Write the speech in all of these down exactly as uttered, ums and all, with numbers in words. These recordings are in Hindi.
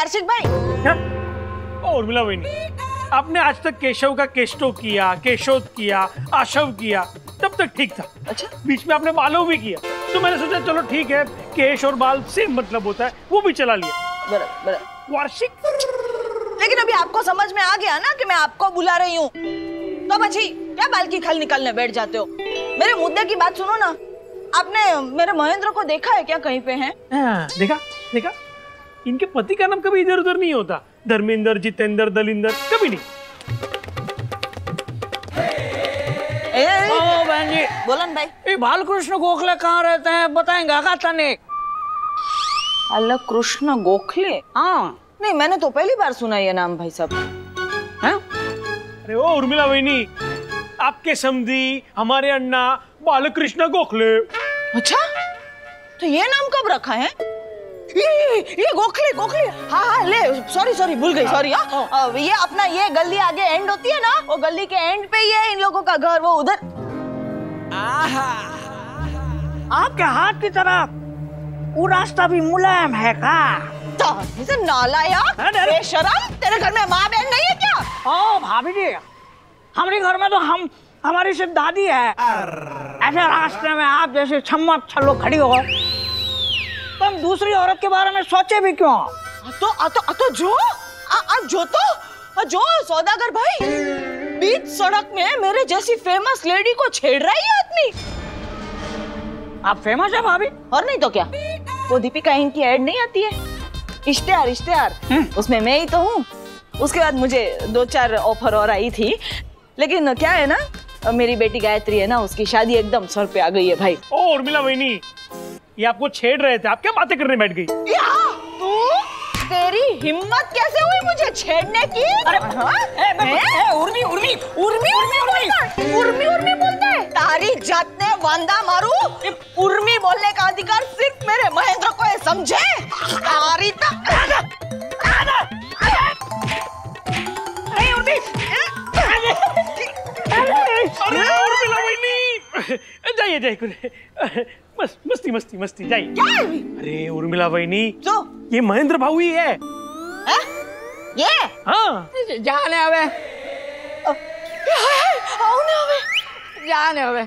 वार्षिक भाई। उर्मिला बहनी, आपने आज तक केशव का केष्टो किया, केशोद किया, आशव किया, तब तक ठीक था। अच्छा, बीच में आपने बालों भी किया, तो मैंने सोचा चलो ठीक है, केश और बाल सेम मतलब होता है, वो भी चला लिया। बराबर वार्षिक। लेकिन अभी आपको समझ में आ गया ना कि मैं आपको बुला रही हूँ, तब अच्छी क्या बाल की खल निकालने बैठ जाते हो। मेरे मुद्दे की बात सुनो ना, आपने मेरे महेंद्र को देखा है क्या कहीं पे? है देखा देखा, इनके पति का नाम कभी इधर उधर नहीं होता, धर्मेंद्र, जितेंद्र, दलिंदर, कभी नहीं। ओ बहन जी, बोलन भाई। ये बालकृष्ण गोखले कहाँ रहते हैं बताएंगा का तने? अल्लाह, कृष्ण गोखले? हाँ, नहीं मैंने तो पहली बार सुना ये नाम भाई साहब। अरे ओ उर्मिला बहनी, आपके समधी हमारे अन्ना बालकृष्ण गोखले। अच्छा, तो ये नाम कब रखा है? ये ये गोखले गोखले, हाँ हाँ, ले सॉरी सॉरी भूल गई, सॉरी। हाँ, ये अपना ये गली आगे एंड होती है ना, वो गली के एंड पे ही है इन लोगों का घर, वो उधर। आपके हाथ की तरफ वो रास्ता भी मुलायम है का? नालायक, बेशरम, तेरे घर में माँ बहन नहीं है क्या? ओ भाभी जी, हमारे घर में तो हम हमारी सिर्फ दादी है। ऐसे रास्ते में आप जैसे छम्मा छल्लो खड़ी हो, तुम दूसरी औरत के बारे में सोचे भी क्यों? तो तो तो जो आ, आ, जो तो आ, जो सौदागर भाई, बीच सड़क में मेरे जैसी फेमस लेडी को छेड़ रहा है आदमी। आप फेमस है भाभी? और नहीं तो क्या, वो दीपिका इनकी एड नहीं आती है इश्तेहार इश्तेहार, उसमें मैं ही तो हूँ। उसके बाद मुझे दो चार ऑफर और आई थी, लेकिन क्या है ना, मेरी बेटी गायत्री है ना, उसकी शादी एकदम सर पे आ गई है भाई। ओ उर्मिला बहनी, ये आपको छेड़ रहे थे, आप क्या बातें करने बैठ गई? तू, तेरी हिम्मत कैसे हुई मुझे छेड़ने की? अरे उर्मी उर्मी उर्मी उर्मी उर्मी उर्मी बोलता है। तारी जात ने वांदा मारू, उर्मी बोलने का अधिकार सिर्फ मेरे महेंद्र को है, समझे? तारी जाइए जाइए, बस मस्ती मस्ती मस्ती जाइए। अरे उर्मिला बहनी, जो ये महेंद्र भाऊ ही है आ? ये हाँ, जाने आवे आउने आवे जाने आवे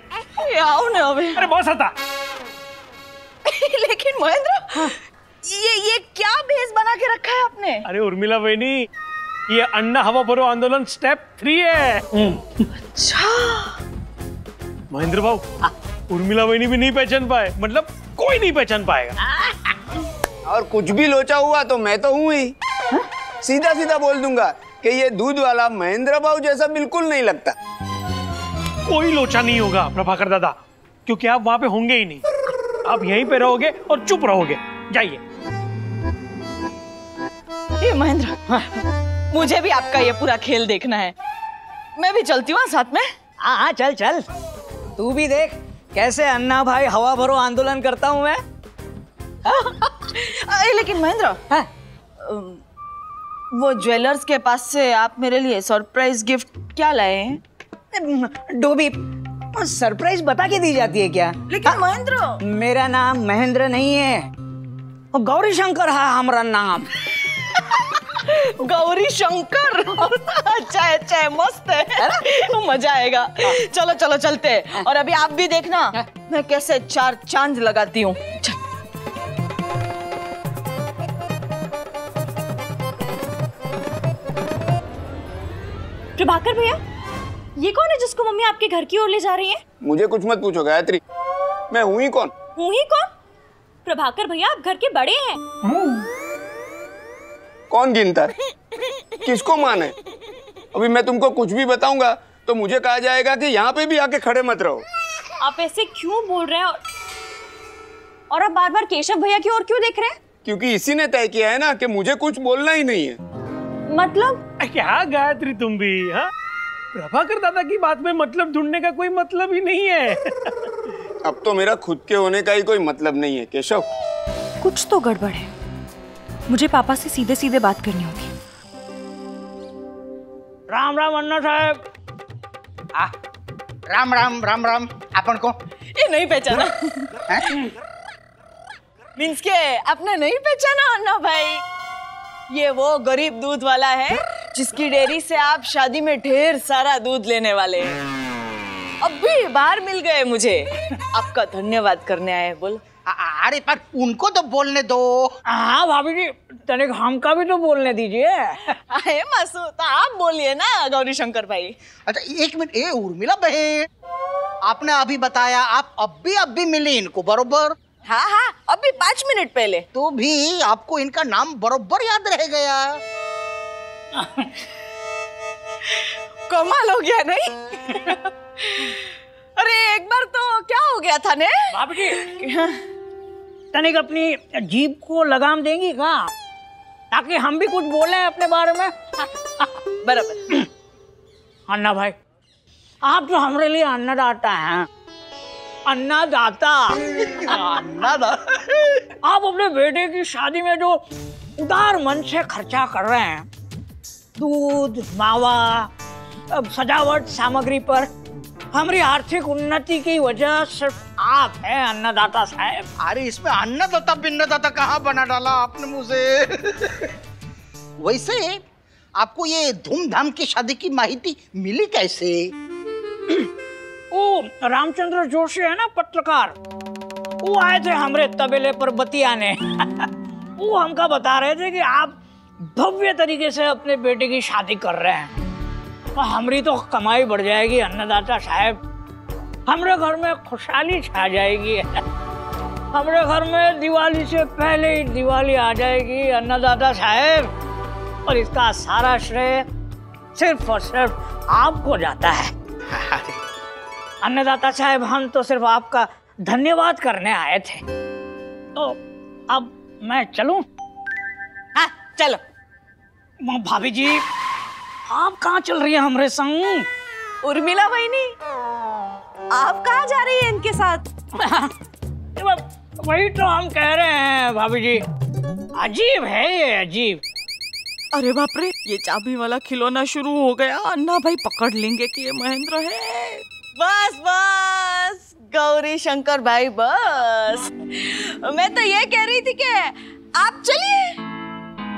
आउने आवे। अरे बहुत आता। लेकिन महेंद्र हाँ। ये ये क्या भेस बना के रखा है आपने? अरे उर्मिला बहनी, ये अन्ना हवा भरो आंदोलन स्टेप थ्री है। अच्छा महेंद्र भाऊ, उर्मिला बहनी भी नहीं पहचान पाए, मतलब कोई नहीं पहचान पाएगा। और कुछ भी लोचा हुआ तो मैं तो हूँ ही, सीधा सीधा बोल दूंगा कि ये दूध वाला महेंद्र भाऊ जैसा बिल्कुल नहीं लगता। कोई लोचा नहीं होगा प्रभाकर दादा, क्योंकि आप वहाँ पे होंगे ही नहीं, आप यहीं पे रहोगे और चुप रहोगे। जाइए। ये महेंद्र हाँ। मुझे भी आपका ये पूरा खेल देखना है, मैं भी चलती हूँ साथ में। हाँ चल चल, तू भी देख कैसे अन्ना भाई हवा भरो आंदोलन करता हूँ मैं। लेकिन महेंद्र हाँ? वो ज्वेलर्स के पास से आप मेरे लिए सरप्राइज गिफ्ट क्या लाए हैं? डोबी सरप्राइज बता के दी जाती है क्या? लेकिन हाँ? महेंद्र, मेरा नाम महेंद्र नहीं है, गौरी शंकर है हमारा नाम। गौरी शंकर। अच्छा अच्छा है, मस्त है, मजा आएगा। चलो चलो चलते हैं, और अभी आप भी देखना मैं कैसे चार चांद लगाती हूँ। प्रभाकर भैया, ये कौन है जिसको मम्मी आपके घर की ओर ले जा रही है? मुझे कुछ मत पूछो गायत्री, मैं हूँ ही कौन। हूँ ही कौन? प्रभाकर भैया आप घर के बड़े हैं। कौन गिनता है, किसको माने? अभी मैं तुमको कुछ भी बताऊंगा तो मुझे कहा जाएगा कि यहाँ पे भी आके खड़े मत रहो। आप ऐसे क्यों बोल रहे हो, और आप बार बार केशव भैया की ओर क्यों देख रहे हैं? क्योंकि इसी ने तय किया है ना कि मुझे कुछ बोलना ही नहीं है। मतलब क्या गायत्री तुम भी हा? प्रभाकर दादा की बात में मतलब ढूंढने का कोई मतलब ही नहीं है। अब तो मेरा खुद के होने का ही कोई मतलब नहीं है केशव, कुछ तो गड़बड़ है। मुझे पापा से सीधे सीधे बात करनी होगी। राम राम अन्ना साहब। आ, राम राम राम राम। आपन को ये नहीं पहचाना? मींस के आपने नहीं पहचाना अन्ना भाई? ये वो गरीब दूध वाला है जिसकी डेयरी से आप शादी में ढेर सारा दूध लेने वाले हैं। अब भी बाहर मिल गए मुझे, आपका धन्यवाद करने आए। बोलो। अरे पर उनको तो बोलने दो। हाँ भाभी जी, तनिक हमका भी तो बोलने दीजिए। अरे मासू तो आप बोलिए ना गौरी शंकर भाई। अच्छा एक मिनट, ए उर्मिला बहन, आपने अभी बताया आप अब भी अब भी मिली इनको, बरोबर? हाँ हाँ, अभी पाँच मिनट पहले। तो भी आपको इनका नाम बरोबर याद रह गया। कमाल हो गया नहीं? अरे एक बार तो क्या हो गया था ने भाभी जी, तनिक अपनी जीभ को लगाम देंगी का, ताकि हम भी कुछ बोले अपने बारे में। बराबर। अन्ना भाई, आप तो हमारे लिए अन्नदाता हैं। अन्नदाता अन्नदाता आप अपने बेटे की शादी में जो उदार मन से खर्चा कर रहे हैं, दूध, मावा, अब सजावट सामग्री पर, हमारी आर्थिक उन्नति की वजह सिर्फ आप हैं अन्नदाता साहब। अरे इसमें अन्नदाता बिन्नदाता कहाँ बना डाला आपने मुझे। वैसे आपको ये धूमधाम की शादी की माहिती मिली कैसे? ओ रामचंद्र जोशी है ना पत्रकार, वो आए थे हमारे तबेले पर बतियाने। वो हमका बता रहे थे कि आप भव्य तरीके से अपने बेटे की शादी कर रहे हैं, हमारी तो कमाई बढ़ जाएगी अन्नदाता साहब, हमारे घर में खुशहाली छा जाएगी, हमारे घर में दिवाली से पहले ही दिवाली आ जाएगी अन्नदाता साहब, और इसका सारा श्रेय सिर्फ और सिर्फ आपको जाता है। अन्नदाता साहब, हम तो सिर्फ आपका धन्यवाद करने आए थे। तो अब मैं चलूं? हाँ चलो। भाभी जी आप कहाँ चल रही है हमरे संग? उर्मिला बहनी, आप कहाँ जा रही है इनके साथ? वही तो हम कह रहे हैं भाभी जी, अजीब है ये, अजीब। अरे बाप रे, ये चाबी वाला खिलौना शुरू हो गया। अन्ना भाई पकड़ लेंगे कि ये महेंद्र है। बस बस गौरी शंकर भाई, बस। मैं तो ये कह रही थी कि आप चलिए,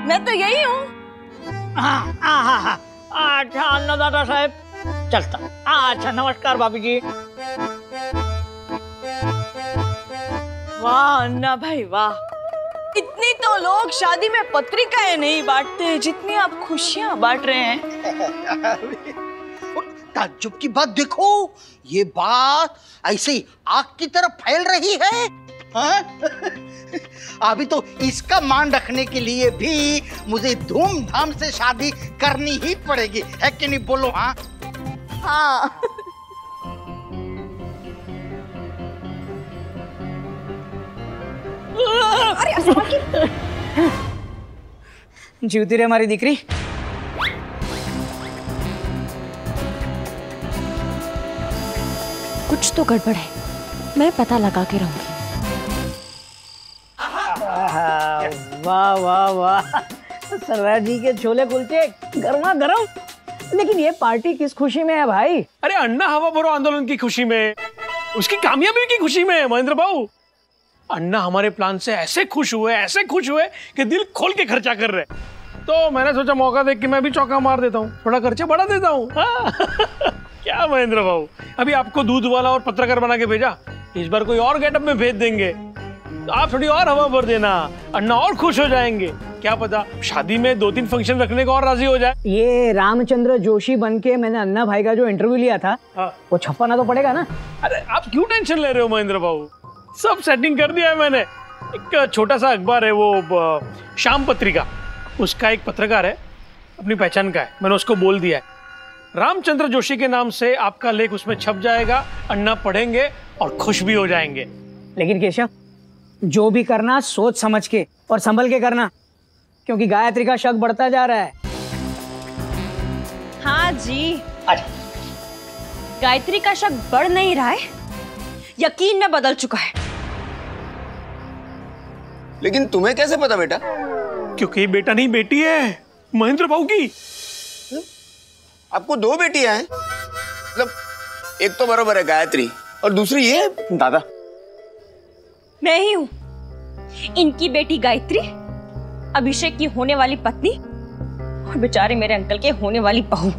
मैं तो यही हूँ। हाँ हाँ हाँ, अच्छा अन्नदाता साहब चलता। अच्छा नमस्कार भाभी जी। वाह अन्ना भाई वाह, इतनी तो लोग शादी में पत्रिकाएं नहीं बांटते जितनी आप खुशियां बांट रहे हैं। ताज्जुब की बात देखो, ये बात ऐसे आग की तरह फैल रही है। अभी तो इसका मान रखने के लिए भी मुझे धूमधाम से शादी करनी ही पड़ेगी, है कि नहीं? बोलो। हाँ हाँ। अरे जीवती रे हमारी दिकरी। कुछ तो गड़बड़ है, मैं पता लगा के रहूंगी। वाह वाह वाह, सरदार जी के छोले कुलचे गर्मा गर्म। लेकिन ये पार्टी किस खुशी में है भाई? अरे अन्ना हवा भरो आंदोलन की खुशी में, उसकी कामयाबी की खुशी में। महेंद्र बाबू, अन्ना हमारे प्लान से ऐसे खुश हुए, ऐसे खुश हुए कि दिल खोल के खर्चा कर रहे। तो मैंने सोचा मौका देख के मैं भी चौका मार देता हूँ, थोड़ा खर्चा बढ़ा देता हूँ। क्या महेंद्र बाबू, अभी आपको दूध वाला और पत्रकार बना के भेजा, इस बार कोई और गेटअप में भेज देंगे तो आप थोड़ी और हवा भर देना, अन्ना और खुश हो जाएंगे। क्या पता शादी में दो तीन फंक्शन रखने को और राजी हो जाए। ये रामचंद्र जोशी बनके मैंने अन्ना भाई का जो इंटरव्यू लिया था, हाँ। वो छपाना तो पड़ेगा ना। अरे आप क्यों टेंशन ले रहे हो महेंद्र बाबू, सब सेटिंग कर दिया है मैंने। एक छोटा सा अखबार है वो शाम पत्रिका, उसका एक पत्रकार है अपनी पहचान का है, मैंने उसको बोल दिया है रामचंद्र जोशी के नाम से आपका लेख उसमें छप जाएगा, अन्ना पढ़ेंगे और खुश भी हो जाएंगे। लेकिन केशव, जो भी करना सोच समझ के और संभल के करना, क्योंकि गायत्री का शक बढ़ता जा रहा है। हाँ जी। अच्छा गायत्री का शक बढ़ नहीं रहा है, यकीन में बदल चुका है। लेकिन तुम्हें कैसे पता बेटा? क्योंकि बेटा नहीं बेटी है महेंद्र भाऊ की। हुँ? आपको दो बेटियां हैं? मतलब एक तो बराबर है गायत्री और दूसरी ये दादा। मैं ही हूँ इनकी बेटी गायत्री अभिषेक की होने वाली पत्नी और बेचारे मेरे अंकल के होने वाली बहू।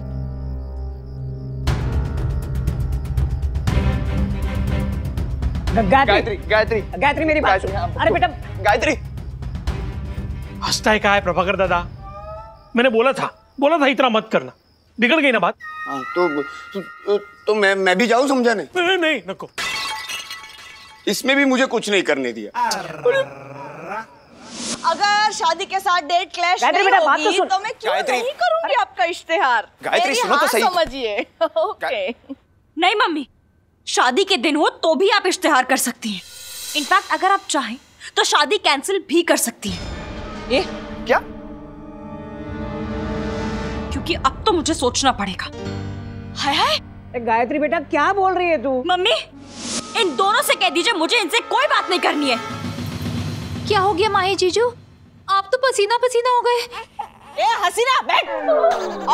गायत्री गायत्री गायत्री मेरी बात सुन। अरे बेटा गायत्री, हंसता है क्या है प्रभाकर दादा? मैंने बोला था बोला था इतना मत करना, बिगड़ गई ना बात। आ, तो, तो तो मैं मैं भी जाऊं समझाने? नहीं नहीं नको, इसमें भी मुझे कुछ नहीं करने दिया। अगर शादी के साथ डेट क्लैश होगी तो मैं क्यों नहीं करूंगी आपका इश्तेहार। गायत्री सुनो तो सही, समझिए। ओके नहीं मम्मी, शादी के दिन हो तो भी आप इश्तेहार कर सकती हैं। इनफैक्ट अगर आप चाहें तो शादी कैंसिल भी कर सकती हैं। ये क्या? क्योंकि अब तो मुझे सोचना पड़ेगा। हाय हाय गायत्री बेटा क्या बोल रही है तू? मम्मी इन दोनों से कह दीजिए मुझे इनसे कोई बात नहीं करनी है। क्या हो गया माही जीजू, आप तो पसीना पसीना हो गए। ए हसीना बैठ,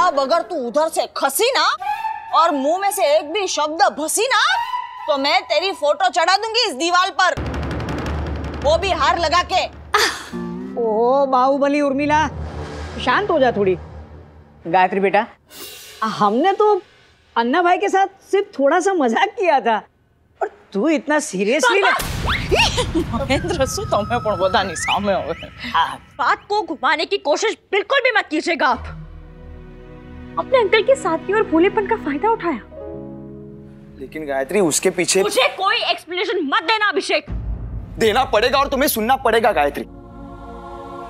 अब अगर तू उधर से खसी ना और मुंह में से एक भी शब्द भसी ना तो मैं तेरी फोटो चढ़ा दूंगी इस दीवार पर, वो भी हार लगा के। ओह बाहुबली उर्मिला शांत हो जा थोड़ी। गायत्री बेटा हमने तो अन्ना भाई के साथ सिर्फ थोड़ा सा मजाक किया था और तू इतना सीरियसली महेंद्र सु तो मैं पण बता नहीं सामने हो गए। बात को घुमाने की कोशिश बिल्कुल भी मत कीजिएगा आप। अपने अंकल के साथी और भोलेपन का फायदा उठाया, लेकिन गायत्री उसके पीछे मुझे कोई एक्सप्लेनेशन मत देना। अभिषेक देना पड़ेगा और तुम्हें सुनना पड़ेगा। गायत्री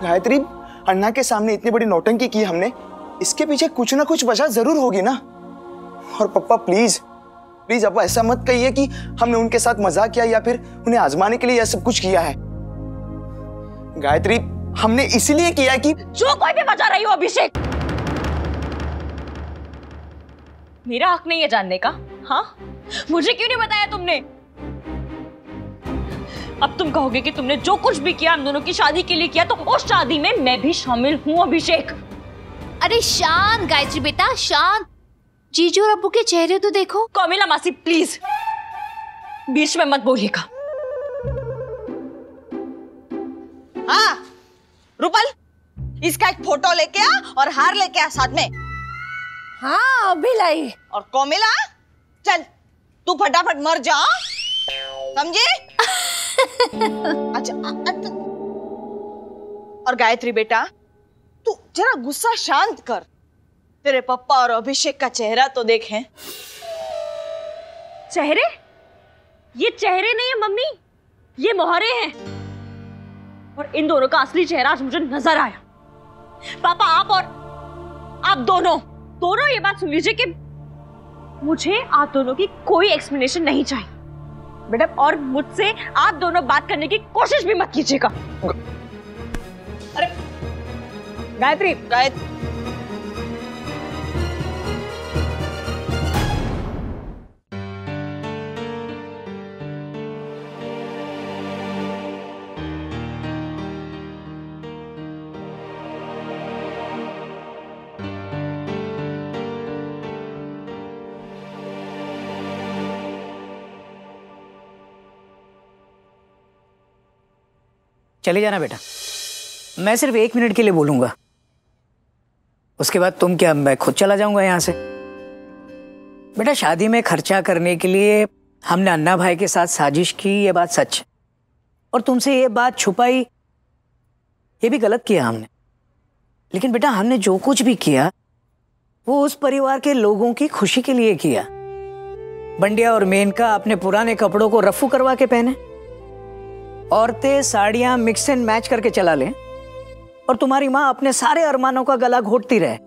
गायत्री अन्ना के सामने इतनी बड़ी नौटंकी की हमने, इसके पीछे कुछ ना कुछ वजह जरूर होगी ना। और पप्पा प्लीज प्लीज अब ऐसा मत कहिए कि हमने उनके साथ मजाक किया या फिर उन्हें आजमाने के लिए यह सब कुछ किया है। गायत्री हमने इसीलिए किया कि जो कोई भी बचा रही हो। अभिषेक मेरा हक नहीं है जानने का। हाँ मुझे क्यों नहीं बताया तुमने? अब तुम कहोगे कि तुमने जो कुछ भी किया हम दोनों की शादी के लिए किया, तो उस शादी में मैं भी शामिल हूँ। अभिषेक अरे शांत गायत्री बेटा शांत, जीजू और अब्बू के चेहरे तो देखो। कोमिला मासी प्लीज बीच में मत बोलिएगा। हाँ रूपल इसका एक फोटो लेके आ और हार लेके आ साथ में। हाँ अभी लाई। और कोमिला चल तू फटाफट मर जा समझे। अच्छा और गायत्री बेटा तू जरा गुस्सा शांत कर, तेरे पप्पा और अभिषेक का चेहरा तो देखें। चेहरे? ये चेहरे नहीं है मम्मी, ये मोहरे हैं। और इन दोनों का असली चेहरा आज मुझे नजर आया। पापा आप और आप दोनों दोनों ये बात सुन लीजिए कि मुझे आप दोनों की कोई एक्सप्लेनेशन नहीं चाहिए मैडम, और मुझसे आप दोनों बात करने की कोशिश भी मत कीजिएगा। अरे गायत्री गायत्री चले जाना बेटा, मैं सिर्फ एक मिनट के लिए बोलूंगा, उसके बाद तुम क्या मैं खुद चला जाऊंगा यहाँ से। बेटा शादी में खर्चा करने के लिए हमने अन्ना भाई के साथ साजिश की, ये बात सच, और तुमसे ये बात छुपाई ये भी गलत किया हमने। लेकिन बेटा हमने जो कुछ भी किया वो उस परिवार के लोगों की खुशी के लिए किया। बंडिया और मेनका अपने पुराने कपड़ों को रफू करवा के पहने, औरतें साड़ियां मिक्स एंड मैच करके चला लें, और तुम्हारी माँ अपने सारे अरमानों का गला घोटती रहे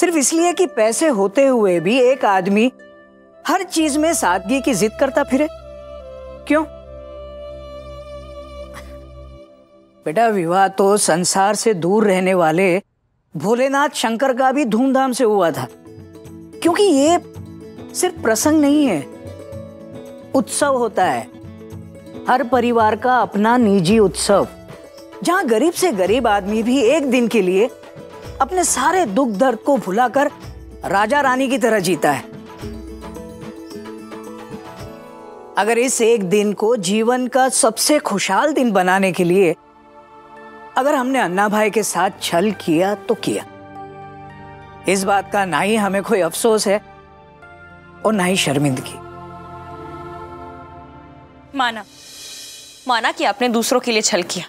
सिर्फ इसलिए कि पैसे होते हुए भी एक आदमी हर चीज में सादगी की जिद करता फिरे। क्यों? बेटा विवाह तो संसार से दूर रहने वाले भोलेनाथ शंकर का भी धूमधाम से हुआ था, क्योंकि ये सिर्फ प्रसंग नहीं है, उत्सव होता है। हर परिवार का अपना निजी उत्सव, जहां गरीब से गरीब आदमी भी एक दिन के लिए अपने सारे दुख दर्द को भुलाकर राजा रानी की तरह जीता है। अगर इस एक दिन को जीवन का सबसे खुशहाल दिन बनाने के लिए अगर हमने अन्ना भाई के साथ छल किया तो किया, इस बात का ना ही हमें कोई अफसोस है और ना ही शर्मिंदगी। माना माना कि आपने दूसरों के लिए छल किया,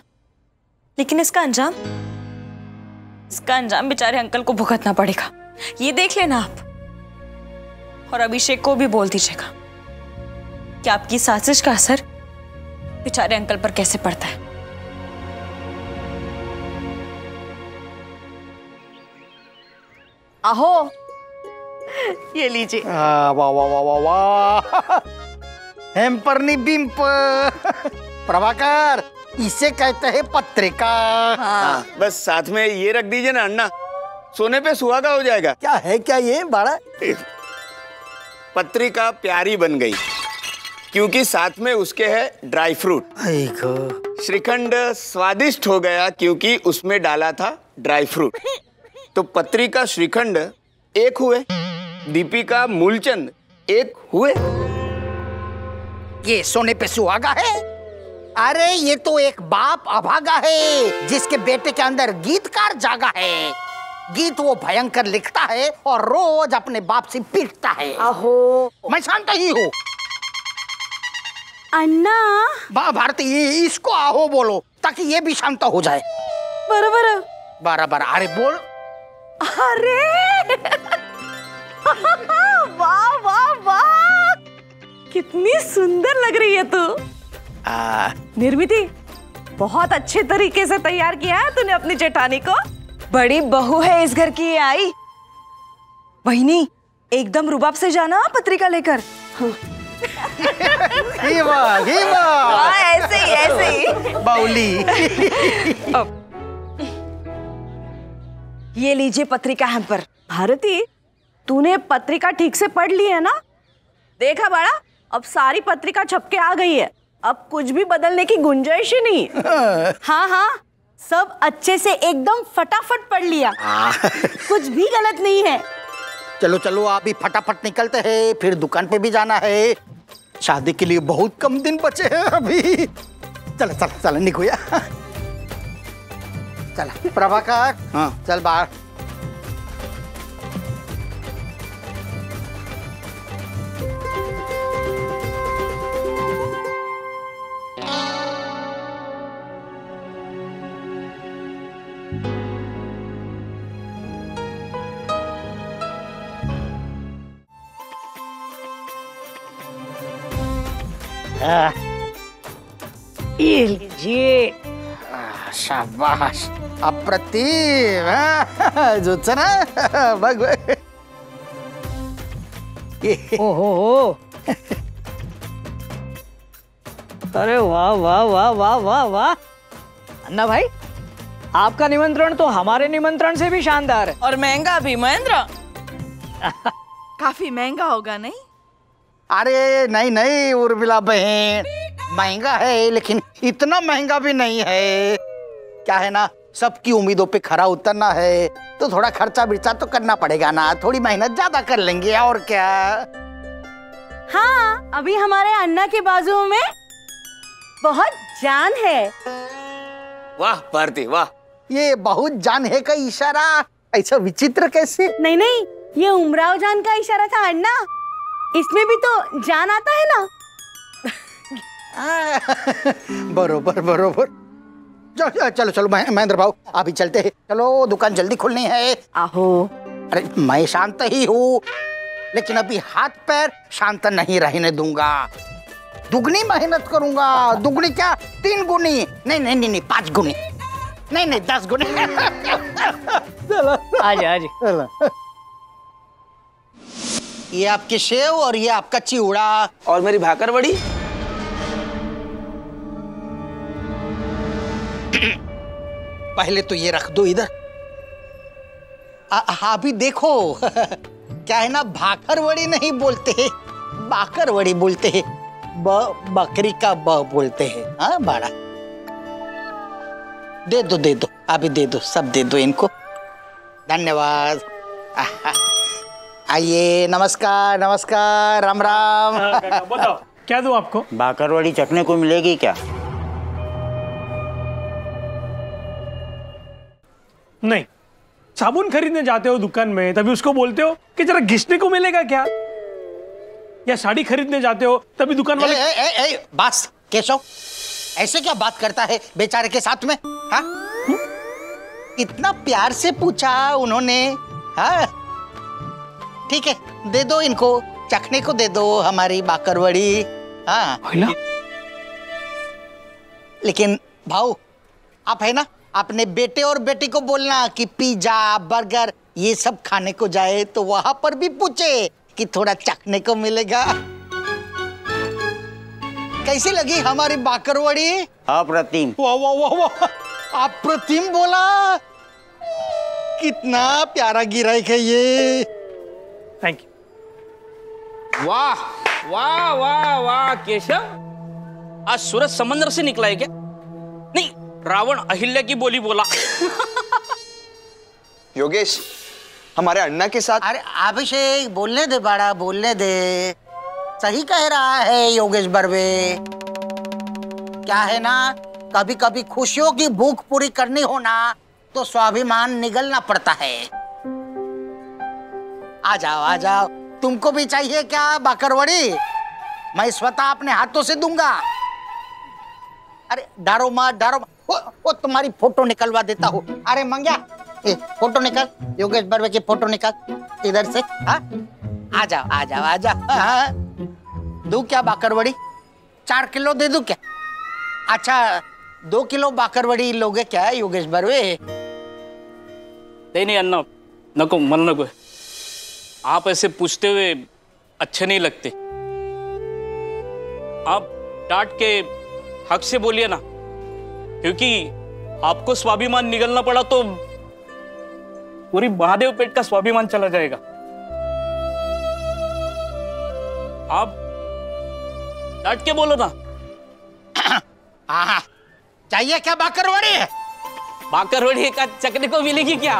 लेकिन इसका अंजाम इसका अंजाम बेचारे अंकल को भुगतना पड़ेगा, ये देख लेना आप। और अभिषेक को भी बोल दीजिएगा कि आपकी साजिश का असर बेचारे अंकल पर कैसे पड़ता है। आहो, ये लीजिए। वाह वाह वाह वाह वाह, हेम्पर नहीं बिम्प। प्रभाकर, इसे कहते हैं पत्रिका। हाँ। बस साथ में ये रख दीजिए ना अन्ना, सोने पे सुहागा हो जाएगा। क्या है क्या ये बाड़ा? पत्रिका प्यारी बन गई क्योंकि साथ में उसके है ड्राई फ्रूट। श्रीखंड स्वादिष्ट हो गया क्योंकि उसमें डाला था ड्राई फ्रूट। तो पत्रिका श्रीखंड एक हुए, दीपिका मूलचंद एक हुए। ये सोने पे सुहागा है? अरे ये तो एक बाप अभागा है जिसके बेटे के अंदर गीतकार जागा है। गीत वो भयंकर लिखता है और रोज अपने बाप से पीटता है। अहो, मैं शांत ही हूँ। अन्ना बा भारती, इसको आहो बोलो ताकि ये भी शांत हो जाए। बराबर बराबर। अरे बोल। अरे वाह वाह वाह, कितनी सुंदर लग रही है तू। आ... निर्मिति, बहुत अच्छे तरीके से तैयार किया है तूने अपनी जेठानी को। बड़ी बहू है इस घर की ये आई। बहनी, एकदम रुबाब से जाना पत्रिका लेकर। हीवा, हीवा। आ, ऐसे ही ऐसे ही बाउली। अब ये लीजिए पत्रिका हैम्पर। भारती, तूने पत्रिका ठीक से पढ़ ली है ना? देखा बड़ा, अब सारी पत्रिका छप के आ गई है, अब कुछ भी बदलने की गुंजाइश ही नहीं। हाँ हाँ, सब अच्छे से एकदम फटाफट पढ़ लिया। कुछ भी गलत नहीं है। चलो चलो, आप भी फटाफट निकलते हैं, फिर दुकान पे भी जाना है। शादी के लिए बहुत कम दिन बचे हैं अभी। चलो चलो चलो निकोया, चल प्रभाकर। हाँ। चल बाहर। ये लीजिए। शाबाश, अप्रतिम। ओहो, अरे वाह वाह वाह वाह वाह वाह। अन्ना भाई, आपका निमंत्रण तो हमारे निमंत्रण से भी शानदार है और महंगा भी। महेंद्र, काफी महंगा होगा नहीं? अरे नहीं नहीं उर्मिला बहन, महंगा है लेकिन इतना महंगा भी नहीं है। क्या है ना, सबकी उम्मीदों पे खरा उतरना है तो थोड़ा खर्चा बिर्चा तो करना पड़ेगा ना। थोड़ी मेहनत ज्यादा कर लेंगे और क्या। हाँ, अभी हमारे अन्ना के बाजू में बहुत जान है। वाह भारती वाह, ये बहुत जान है का इशारा ऐसा विचित्र कैसे? नहीं नहीं, ये उमराव जान का इशारा था अन्ना, इसमें भी तो जान आता है ना। बरोबर बरोबर। चलो चलो चलो महेंद्र भाव, आप ही चलते हैं। चलो, दुकान जल्दी खुलनी है। आहो, अरे मैं शांत ही हूँ लेकिन अभी हाथ पैर शांत नहीं रहने दूंगा। दुगनी मेहनत करूंगा। दुगनी क्या, तीन गुनी। नहीं नहीं नहीं, नहीं पांच गुनी। नहीं नहीं, दस गुनी। चलो आज आज। ये आपके सेव और ये आपका चिवड़ा और मेरी भाकरवड़ी। पहले तो ये रख दो इधर। हाँ भी देखो। क्या है ना, भाकरवड़ी नहीं बोलते हैं, बाकरवड़ी बोलते हैं। ब बकरी का ब बोलते हैं। हाँ बाड़ा, दे दो दे दो, अभी दे दो, सब दे दो इनको। धन्यवाद। आइए, नमस्कार नमस्कार, राम राम। बताओ क्या दूं आपको? बाकरवड़ी चखने को मिलेगी क्या? नहीं, साबुन खरीदने जाते हो दुकान में तभी उसको बोलते हो कि जरा घिसने को मिलेगा क्या, या साड़ी खरीदने जाते हो तभी दुकान वाले। ए, ए, ए, ए, बस केशव, ऐसे क्या बात करता है बेचारे के साथ में? हा? इतना प्यार से पूछा उन्होंने। हाँ ठीक है, दे दो इनको, चखने को दे दो हमारी बाकरवड़ी। हाँ लेकिन भाऊ आप है ना, अपने बेटे और बेटी को बोलना कि पिज्जा बर्गर ये सब खाने को जाए तो वहां पर भी पूछे कि थोड़ा चखने को मिलेगा। कैसी लगी हमारी बाकरवड़ी? अप्रतिम। वाह वाह वाह वाह, अप्रतिम बोला, कितना प्यारा गिराइक है ये। Thank you. वाह वाह वाह वाह केशव, आज सूरज समंदर से निकला है क्या? नहीं, रावण अहिल्या की बोली बोला। योगेश हमारे अण्णा के साथ। अरे अभिषेक बोलने दे, बड़ा बोलने दे, सही कह रहा है योगेश बर्वे। क्या है ना, कभी कभी खुशियों की भूख पूरी करनी हो ना तो स्वाभिमान निगलना पड़ता है। आ जाओ आ जाओ, तुमको भी चाहिए क्या बाकरवड़ी? मैं स्वतः अपने हाथों से दूंगा। अरे डरो मत डरो मत, वो, वो तुम्हारी फोटो निकलवा देता हूँ। अरे मंग्या ए, फोटो निकाल, योगेश बर्वे की फोटो निकाल इधर से। हाँ आ जाओ आ जाओ आ जाओ। दो क्या बाकरवड़ी? चार किलो दे दो क्या? अच्छा दो किलो बाकरवड़ी लोगे क्या योगेश बर्वे? नहीं नहीं अन्ना, नको मन नको, आप ऐसे पूछते हुए अच्छे नहीं लगते। आप डांट के हक से बोलिए ना, क्योंकि आपको स्वाभिमान निगलना पड़ा तो पूरी महादेव पेट का स्वाभिमान चला जाएगा। आप डांट के बोलो ना। चाहिए क्या बाकरवड़ी? बाकरवड़ी का चखने को मिलेगी क्या?